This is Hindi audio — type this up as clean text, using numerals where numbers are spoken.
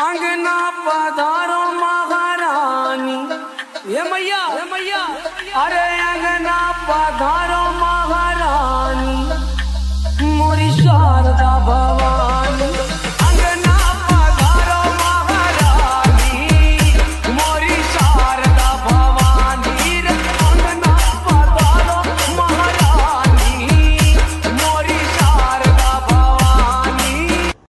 आंगना पधार।